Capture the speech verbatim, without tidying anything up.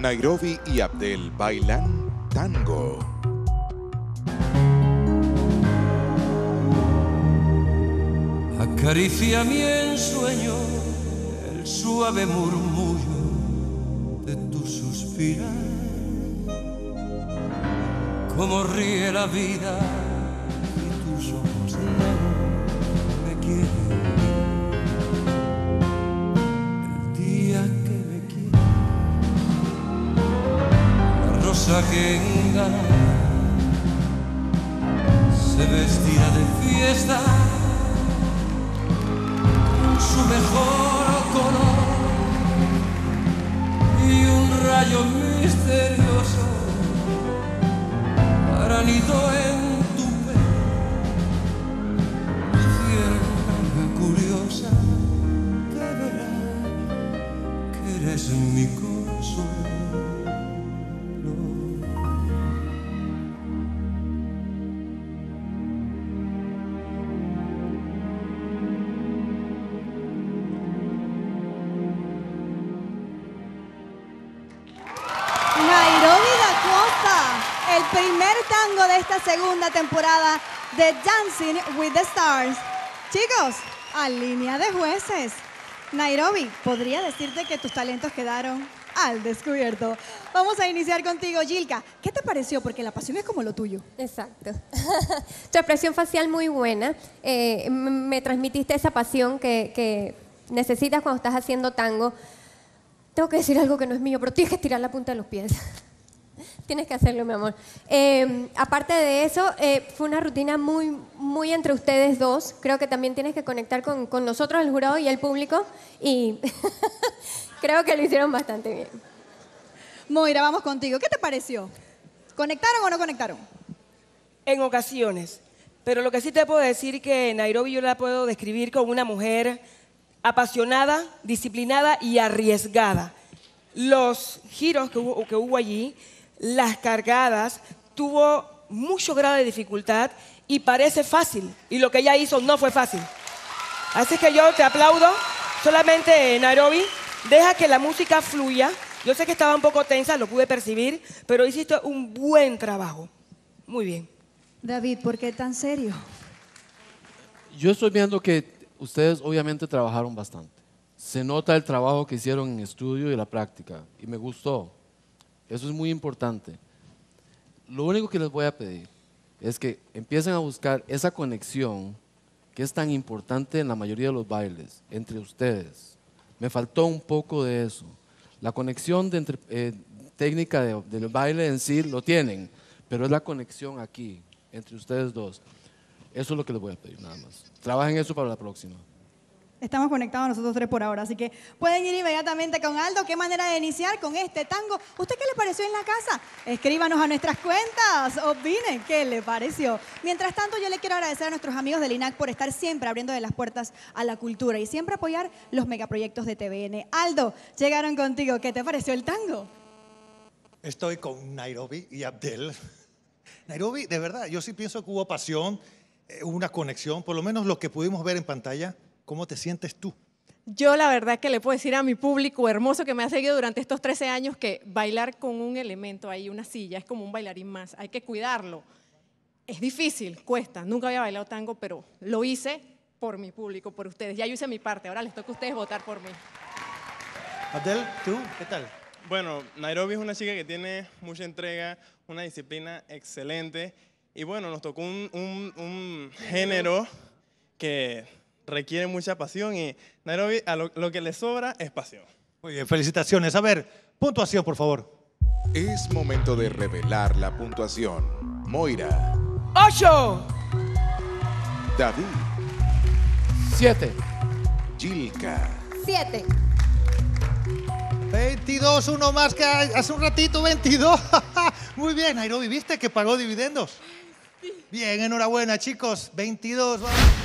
Nairobi y Abdel bailan tango. Acaricia mi ensueño, el suave murmullo de tu suspirar. Como ríe la vida y tus ojos no me quieren. El día que me quiera, la rosa que engaña se vestirá de fiesta con su mejor color y un rayo misterioso nido en tu pelo, ciega curiosa que verá que eres mi consuelo. Nairobi Dacosta, el primer tango de esta segunda temporada de Dancing with the Stars. Chicos, a línea de jueces. Nairobi, podría decirte que tus talentos quedaron al descubierto. Vamos a iniciar contigo, Gilka. ¿Qué te pareció? Porque la pasión es como lo tuyo. Exacto. Tu expresión facial muy buena. Eh, me transmitiste esa pasión que, que necesitas cuando estás haciendo tango. Tengo que decir algo que no es mío, pero tienes que estirar la punta de los pies. Tienes que hacerlo, mi amor. Eh, aparte de eso, eh, fue una rutina muy, muy entre ustedes dos. Creo que también tienes que conectar con, con nosotros, el jurado y el público. Y creo que lo hicieron bastante bien. Moira, vamos contigo. ¿Qué te pareció? ¿Conectaron o no conectaron? En ocasiones. Pero lo que sí te puedo decir que Nairobi yo la puedo describir como una mujer apasionada, disciplinada y arriesgada. Los giros que hubo, que hubo allí, las cargadas, tuvo mucho grado de dificultad y parece fácil. Y lo que ella hizo no fue fácil. Así que yo te aplaudo. Solamente, Nairobi, deja que la música fluya. Yo sé que estaba un poco tensa, lo pude percibir, pero hiciste un buen trabajo. Muy bien. David, ¿por qué tan serio? Yo estoy viendo que ustedes obviamente trabajaron bastante. Se nota el trabajo que hicieron en estudio y la práctica. Y me gustó. Eso es muy importante. Lo único que les voy a pedir es que empiecen a buscar esa conexión que es tan importante en la mayoría de los bailes, entre ustedes. Me faltó un poco de eso. La conexión de entre, eh, técnica de, del baile en sí lo tienen, pero es la conexión aquí, entre ustedes dos. Eso es lo que les voy a pedir, nada más. Trabajen eso para la próxima. Estamos conectados nosotros tres por ahora, así que pueden ir inmediatamente con Aldo. ¿Qué manera de iniciar con este tango? ¿Usted qué le pareció en la casa? Escríbanos a nuestras cuentas, opinen qué le pareció. Mientras tanto, yo le quiero agradecer a nuestros amigos del I N A C por estar siempre abriendo las puertas a la cultura y siempre apoyar los megaproyectos de T V N. Aldo, llegaron contigo. ¿Qué te pareció el tango? Estoy con Nairobi y Abdel. Nairobi, de verdad, yo sí pienso que hubo pasión, eh, una conexión, por lo menos lo que pudimos ver en pantalla. ¿Cómo te sientes tú? Yo la verdad que le puedo decir a mi público hermoso que me ha seguido durante estos trece años que bailar con un elemento ahí, una silla, es como un bailarín más, hay que cuidarlo. Es difícil, cuesta, nunca había bailado tango, pero lo hice por mi público, por ustedes. Ya yo hice mi parte, ahora les toca a ustedes votar por mí. Abdel, ¿tú qué tal? Bueno, Nairobi es una chica que tiene mucha entrega, una disciplina excelente y bueno, nos tocó un, un, un género que requiere mucha pasión y Nairobi a lo, lo que le sobra es pasión. Muy bien, felicitaciones. A ver, puntuación, por favor. Es momento de revelar la puntuación. Moira. ¡Ocho! David. Siete. Gilka. Siete. veintidós, uno más que hace un ratito, veintidós. Muy bien, Nairobi, ¿viste que pagó dividendos? Sí. Bien, enhorabuena, chicos. veintidós, vamos.